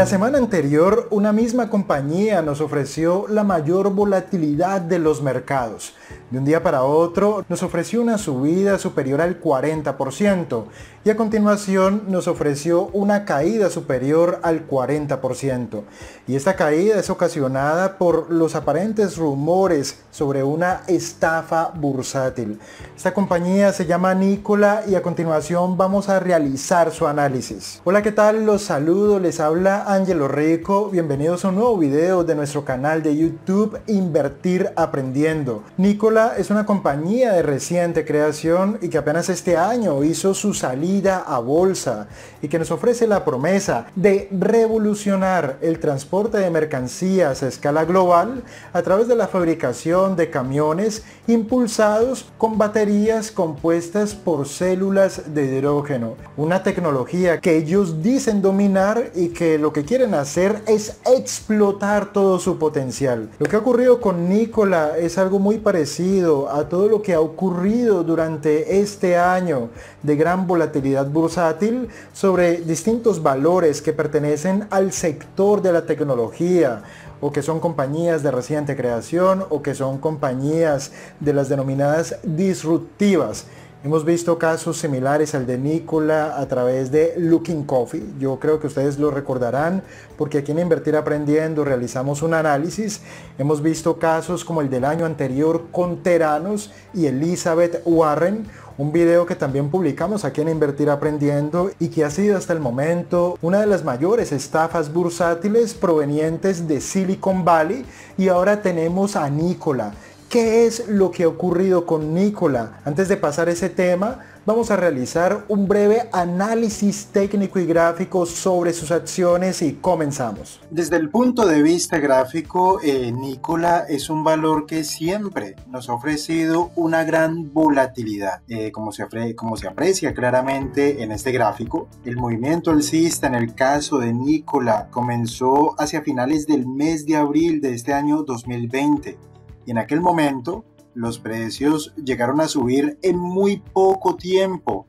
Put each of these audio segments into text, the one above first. La semana anterior, una misma compañía nos ofreció la mayor volatilidad de los mercados. De un día para otro, nos ofreció una subida superior al 40% y a continuación nos ofreció una caída superior al 40%. Y esta caída es ocasionada por los aparentes rumores sobre una estafa bursátil. Esta compañía se llama Nikola y a continuación vamos a realizar su análisis. Hola, ¿qué tal? Los saludo, les habla Anyelo Rico, bienvenidos a un nuevo video de nuestro canal de YouTube Invertir Aprendiendo. Nikola es una compañía de reciente creación y que apenas este año hizo su salida a bolsa y que nos ofrece la promesa de revolucionar el transporte de mercancías a escala global a través de la fabricación de camiones impulsados con baterías compuestas por células de hidrógeno, una tecnología que ellos dicen dominar y que lo que quieren hacer es explotar todo su potencial. Lo que ha ocurrido con Nikola es algo muy parecido a todo lo que ha ocurrido durante este año de gran volatilidad bursátil sobre distintos valores que pertenecen al sector de la tecnología, o que son compañías de reciente creación, o que son compañías de las denominadas disruptivas. Hemos visto casos similares al de Nikola a través de Luckin Coffee. Yo creo que ustedes lo recordarán porque aquí en Invertir Aprendiendo realizamos un análisis. Hemos visto casos como el del año anterior con Theranos y Elizabeth Holmes. Un video que también publicamos aquí en Invertir Aprendiendo y que ha sido hasta el momento una de las mayores estafas bursátiles provenientes de Silicon Valley. Y ahora tenemos a Nikola. ¿Qué es lo que ha ocurrido con Nikola? Antes de pasar ese tema, vamos a realizar un breve análisis técnico y gráfico sobre sus acciones y comenzamos. Desde el punto de vista gráfico, Nikola es un valor que siempre nos ha ofrecido una gran volatilidad. Como se aprecia claramente en este gráfico, el movimiento alcista en el caso de Nikola comenzó hacia finales del mes de abril de este año 2020. En aquel momento, los precios llegaron a subir en muy poco tiempo,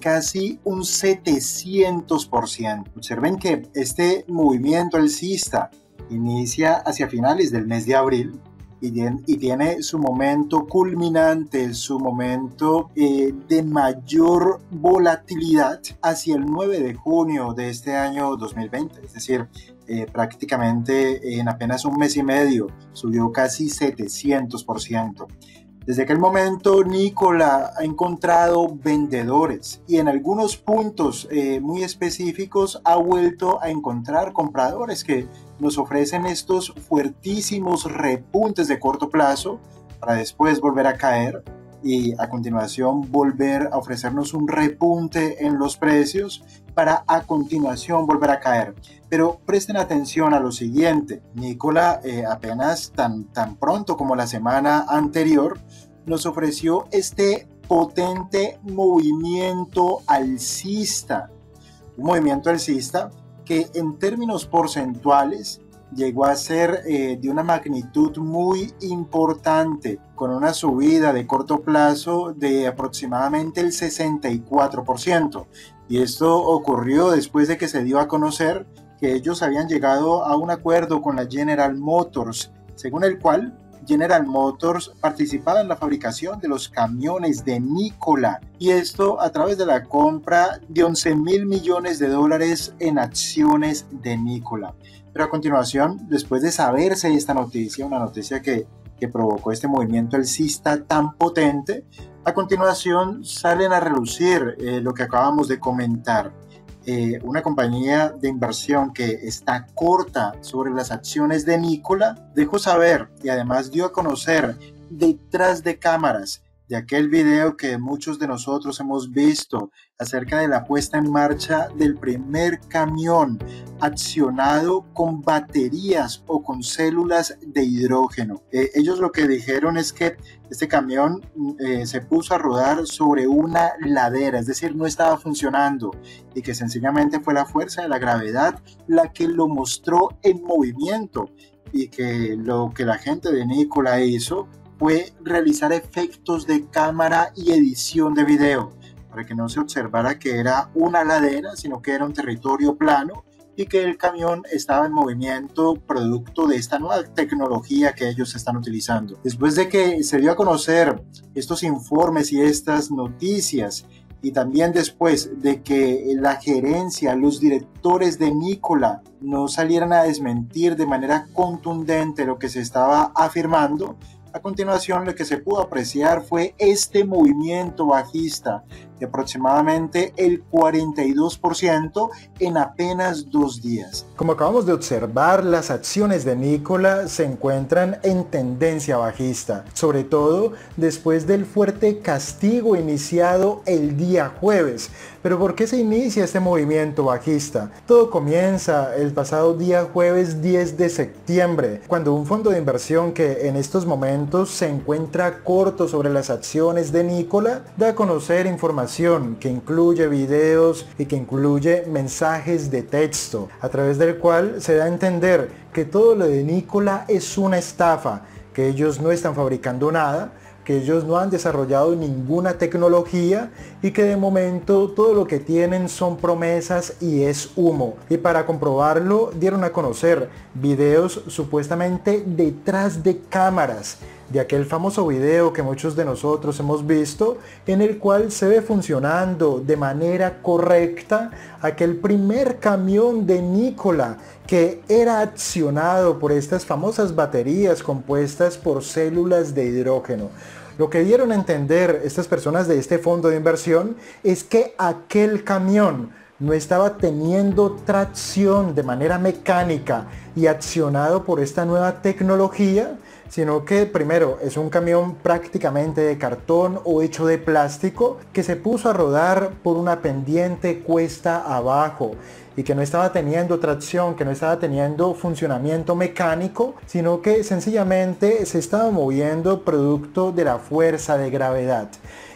casi un 700%. Observen que este movimiento alcista inicia hacia finales del mes de abril y tiene su momento culminante, su momento de mayor volatilidad hacia el 9 de junio de este año 2020, es decir, prácticamente en apenas un mes y medio subió casi 700%. Desde aquel momento Nikola ha encontrado vendedores y en algunos puntos muy específicos ha vuelto a encontrar compradores que nos ofrecen estos fuertísimos repuntes de corto plazo para después volver a caer y a continuación volver a ofrecernos un repunte en los precios para a continuación volver a caer. Pero presten atención a lo siguiente. Nikola apenas tan pronto como la semana anterior nos ofreció este potente movimiento alcista. Un movimiento alcista que en términos porcentuales llegó a ser de una magnitud muy importante, con una subida de corto plazo de aproximadamente el 64%. Y esto ocurrió después de que se dio a conocer que ellos habían llegado a un acuerdo con la General Motors, según el cual General Motors participaba en la fabricación de los camiones de Nikola, y esto a través de la compra de 11.000 millones de dólares en acciones de Nikola. Pero a continuación, después de saberse esta noticia, una noticia que provocó este movimiento alcista tan potente, a continuación salen a relucir lo que acabamos de comentar. Una compañía de inversión que está corta sobre las acciones de Nikola dejó saber y además dio a conocer detrás de cámaras de aquel video que muchos de nosotros hemos visto acerca de la puesta en marcha del primer camión accionado con baterías o con células de hidrógeno. Ellos lo que dijeron es que este camión se puso a rodar sobre una ladera, es decir, no estaba funcionando y que sencillamente fue la fuerza de la gravedad la que lo mostró en movimiento y que lo que la gente de Nikola hizo fue realizar efectos de cámara y edición de video para que no se observara que era una ladera, sino que era un territorio plano y que el camión estaba en movimiento producto de esta nueva tecnología que ellos están utilizando. Después de que se dio a conocer estos informes y estas noticias, y también después de que la gerencia, los directores de Nikola no salieran a desmentir de manera contundente lo que se estaba afirmando, a continuación lo que se pudo apreciar fue este movimiento bajista de aproximadamente el 42% en apenas 2 días. Como acabamos de observar, las acciones de Nikola se encuentran en tendencia bajista, sobre todo después del fuerte castigo iniciado el día jueves. Pero ¿por qué se inicia este movimiento bajista? Todo comienza el pasado día jueves 10 de septiembre, cuando un fondo de inversión que en estos momentos se encuentra corto sobre las acciones de Nikola da a conocer información que incluye videos y que incluye mensajes de texto, a través del cual se da a entender que todo lo de Nikola es una estafa, que ellos no están fabricando nada, que ellos no han desarrollado ninguna tecnología y que de momento todo lo que tienen son promesas y es humo. Y para comprobarlo dieron a conocer videos supuestamente detrás de cámaras, de aquel famoso video que muchos de nosotros hemos visto, en el cual se ve funcionando de manera correcta aquel primer camión de Nikola que era accionado por estas famosas baterías compuestas por células de hidrógeno. Lo que dieron a entender estas personas de este fondo de inversión es que aquel camión no estaba teniendo tracción de manera mecánica y accionado por esta nueva tecnología, sino que primero es un camión prácticamente de cartón o hecho de plástico que se puso a rodar por una pendiente cuesta abajo y que no estaba teniendo tracción, que no estaba teniendo funcionamiento mecánico, sino que sencillamente se estaba moviendo producto de la fuerza de gravedad.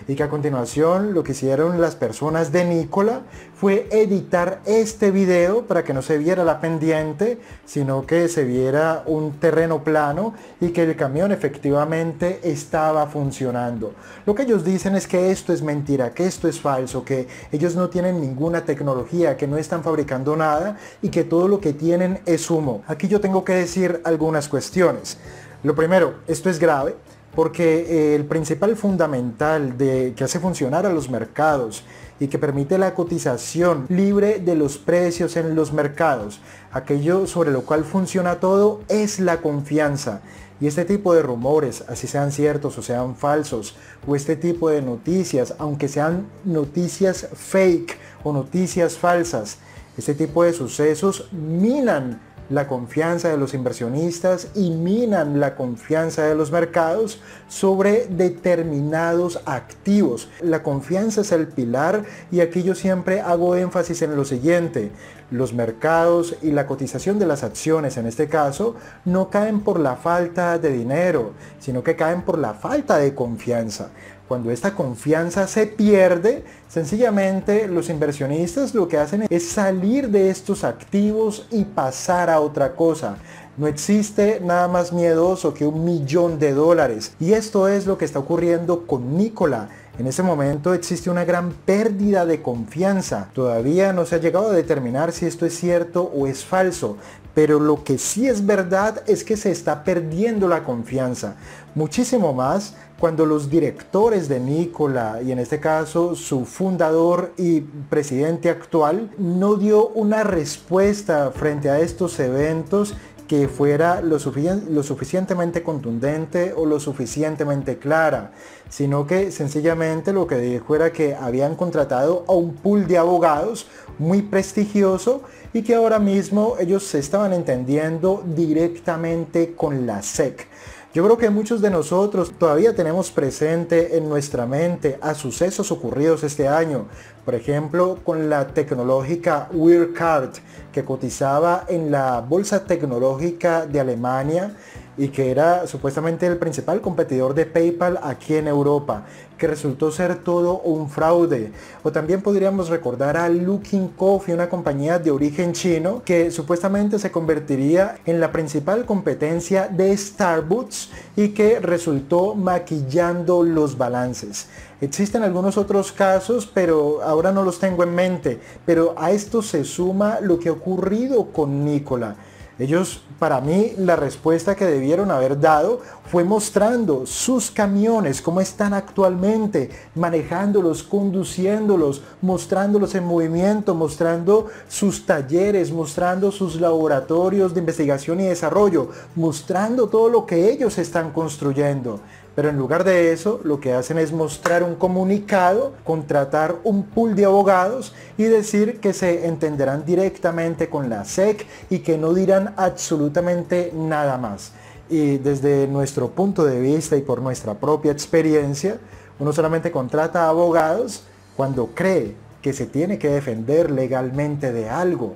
Y que a continuación lo que hicieron las personas de Nikola fue editar este video para que no se viera la pendiente, sino que se viera un terreno plano y que el camión efectivamente estaba funcionando. Lo que ellos dicen es que esto es mentira, que esto es falso, que ellos no tienen ninguna tecnología, que no están fabricando nada y que todo lo que tienen es humo. Aquí yo tengo que decir algunas cuestiones. Lo primero, esto es grave, porque el principal fundamental que hace funcionar a los mercados y que permite la cotización libre de los precios en los mercados, aquello sobre lo cual funciona todo, es la confianza. Y este tipo de rumores, así sean ciertos o sean falsos, o este tipo de noticias, aunque sean noticias fake o noticias falsas, este tipo de sucesos minan la confianza de los inversionistas y minan la confianza de los mercados sobre determinados activos. La confianza es el pilar y aquí yo siempre hago énfasis en lo siguiente: los mercados y la cotización de las acciones en este caso no caen por la falta de dinero, sino que caen por la falta de confianza. Cuando esta confianza se pierde, sencillamente los inversionistas lo que hacen es salir de estos activos y pasar a otra cosa. No existe nada más miedoso que $1.000.000. Y esto es lo que está ocurriendo con Nikola. En este momento existe una gran pérdida de confianza. Todavía no se ha llegado a determinar si esto es cierto o es falso, pero lo que sí es verdad es que se está perdiendo la confianza. Muchísimo más cuando los directores de Nikola, y en este caso su fundador y presidente actual, no dio una respuesta frente a estos eventos que fuera lo suficientemente contundente o lo suficientemente clara, sino que sencillamente lo que dijo era que habían contratado a un pool de abogados muy prestigioso y que ahora mismo ellos se estaban entendiendo directamente con la SEC. Yo creo que muchos de nosotros todavía tenemos presente en nuestra mente a sucesos ocurridos este año, por ejemplo con la tecnológica Wirecard, que cotizaba en la bolsa tecnológica de Alemania y que era supuestamente el principal competidor de PayPal aquí en Europa, que resultó ser todo un fraude. O también podríamos recordar a Luckin Coffee, una compañía de origen chino que supuestamente se convertiría en la principal competencia de Starbucks y que resultó maquillando los balances. Existen algunos otros casos, pero ahora no los tengo en mente, pero a esto se suma lo que ha ocurrido con Nikola. Ellos, para mí, la respuesta que debieron haber dado fue mostrando sus camiones, cómo están actualmente, manejándolos, conduciéndolos, mostrándolos en movimiento, mostrando sus talleres, mostrando sus laboratorios de investigación y desarrollo, mostrando todo lo que ellos están construyendo. Pero en lugar de eso, lo que hacen es mostrar un comunicado, contratar un pool de abogados y decir que se entenderán directamente con la SEC y que no dirán absolutamente nada más. Y desde nuestro punto de vista y por nuestra propia experiencia, uno solamente contrata abogados cuando cree que se tiene que defender legalmente de algo.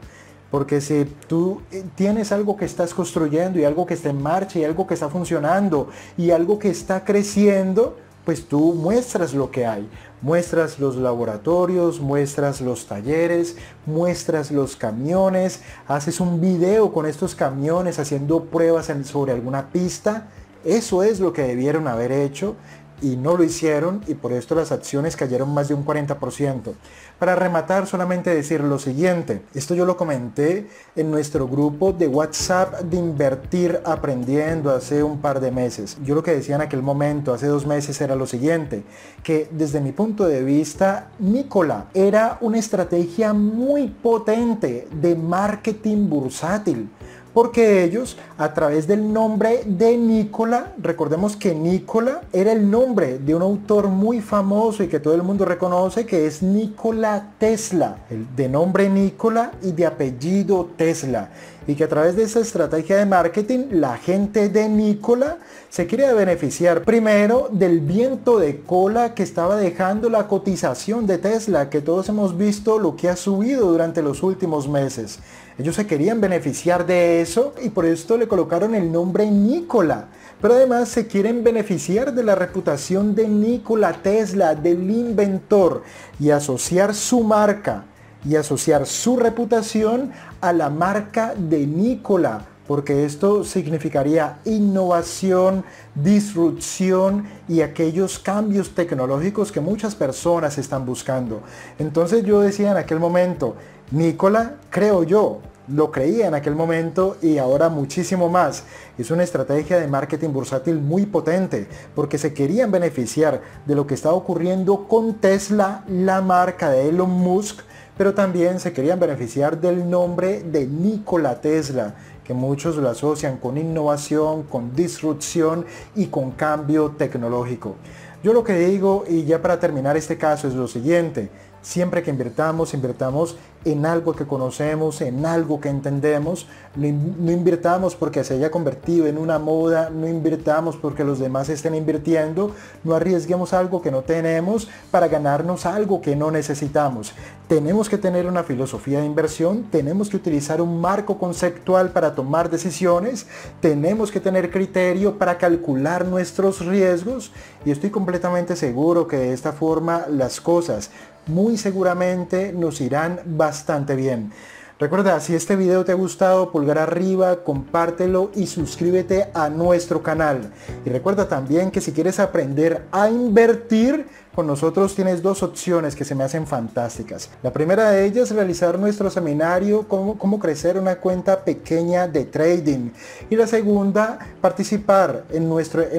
Porque si tú tienes algo que estás construyendo y algo que está en marcha y algo que está funcionando y algo que está creciendo, pues tú muestras lo que hay. Muestras los laboratorios, muestras los talleres, muestras los camiones, haces un video con estos camiones haciendo pruebas sobre alguna pista. Eso es lo que debieron haber hecho. Y no lo hicieron, y por esto las acciones cayeron más de un 40%. Para rematar, solamente decir lo siguiente. Esto yo lo comenté en nuestro grupo de WhatsApp de Invertir Aprendiendo hace un par de meses. Yo lo que decía en aquel momento, hace 2 meses, era lo siguiente. Que desde mi punto de vista, Nikola era una estrategia muy potente de marketing bursátil. Porque ellos, a través del nombre de Nikola, recordemos que Nikola era el nombre de un autor muy famoso y que todo el mundo reconoce, que es Nikola Tesla, de nombre Nikola y de apellido Tesla. Y que a través de esa estrategia de marketing, la gente de Nikola se quería beneficiar primero del viento de cola que estaba dejando la cotización de Tesla, que todos hemos visto lo que ha subido durante los últimos meses. Ellos se querían beneficiar de eso y por esto le colocaron el nombre Nikola. Pero además se quieren beneficiar de la reputación de Nikola Tesla, del inventor, y asociar su marca y asociar su reputación a la marca de Nikola, porque esto significaría innovación, disrupción y aquellos cambios tecnológicos que muchas personas están buscando. Entonces yo decía en aquel momento, Nikola, creo yo, lo creía en aquel momento y ahora muchísimo más. Es una estrategia de marketing bursátil muy potente porque se querían beneficiar de lo que estaba ocurriendo con Tesla, la marca de Elon Musk, pero también se querían beneficiar del nombre de Nikola Tesla, que muchos lo asocian con innovación, con disrupción y con cambio tecnológico. Yo lo que digo, y ya para terminar este caso, es lo siguiente. Siempre que invirtamos, invirtamos en algo que conocemos, en algo que entendemos. No invirtamos porque se haya convertido en una moda, no invirtamos porque los demás estén invirtiendo, no arriesguemos algo que no tenemos para ganarnos algo que no necesitamos. Tenemos que tener una filosofía de inversión, tenemos que utilizar un marco conceptual para tomar decisiones, tenemos que tener criterio para calcular nuestros riesgos y estoy completamente seguro que de esta forma las cosas muy seguramente nos irán bastante bien. Recuerda, si este video te ha gustado, pulgar arriba, compártelo y suscríbete a nuestro canal. Y recuerda también que si quieres aprender a invertir, con nosotros tienes 2 opciones que se me hacen fantásticas. La primera de ellas es realizar nuestro seminario cómo crecer una cuenta pequeña de trading. Y la segunda, participar en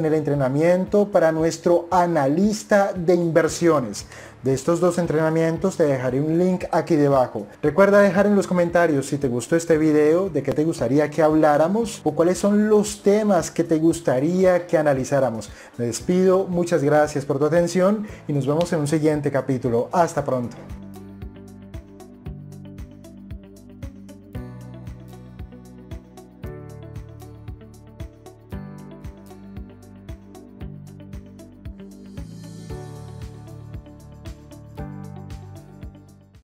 el entrenamiento para nuestro analista de inversiones. De estos 2 entrenamientos te dejaré un link aquí debajo. Recuerda dejar en los comentarios si te gustó este video, de qué te gustaría que habláramos o cuáles son los temas que te gustaría que analizáramos. Me despido, muchas gracias por tu atención y nos vemos en un siguiente capítulo. Hasta pronto.